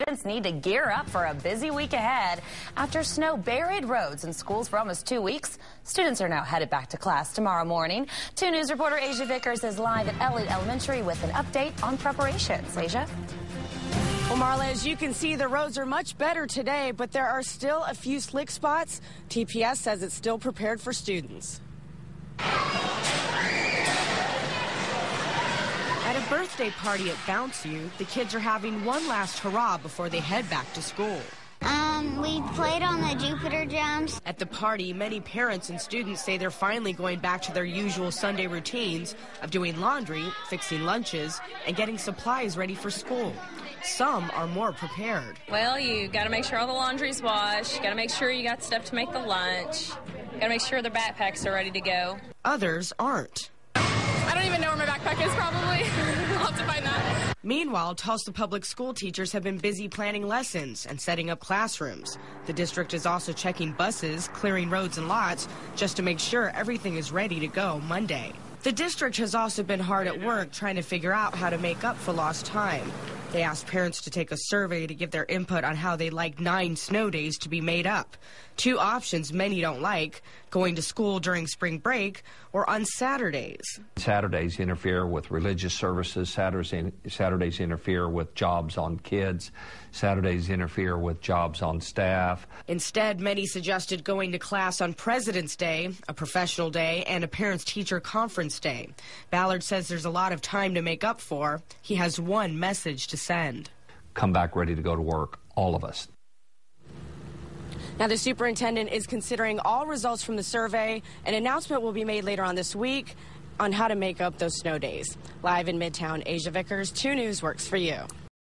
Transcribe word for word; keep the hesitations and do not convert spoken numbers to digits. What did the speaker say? Students need to gear up for a busy week ahead. After snow buried roads and schools for almost two weeks, students are now headed back to class tomorrow morning. two News reporter Aja Vickers is live at Elliott Elementary with an update on preparations. Aja? Well, Marla, as you can see, the roads are much better today, but there are still a few slick spots. T P S says it's still prepared for students. At a birthday party at Bounce U, the kids are having one last hurrah before they head back to school. Um, we played on the Jupiter Jams. At the party, many parents and students say they're finally going back to their usual Sunday routines of doing laundry, fixing lunches, and getting supplies ready for school. Some are more prepared. Well, you got to make sure all the laundry's washed. You got to make sure you got stuff to make the lunch. You got to make sure their backpacks are ready to go. Others aren't. I don't even know where my backpack is, probably. I'll have to find that. Meanwhile, Tulsa Public School teachers have been busy planning lessons and setting up classrooms. The district is also checking buses, clearing roads and lots, just to make sure everything is ready to go Monday. The district has also been hard at work trying to figure out how to make up for lost time. They asked parents to take a survey to give their input on how they like nine snow days to be made up. Two options many don't like: going to school during spring break or on Saturdays. Saturdays interfere with religious services. Saturdays, in, Saturdays interfere with jobs on kids. Saturdays interfere with jobs on staff. Instead, many suggested going to class on President's Day, a professional day, and a parents-teacher conference day. Ballard says there's a lot of time to make up for. He has one message to send. Come back ready to go to work, all of us. Now, the superintendent is considering all results from the survey. An announcement will be made later on this week on how to make up those snow days. Live in Midtown, Aja Vickers, two News works for you.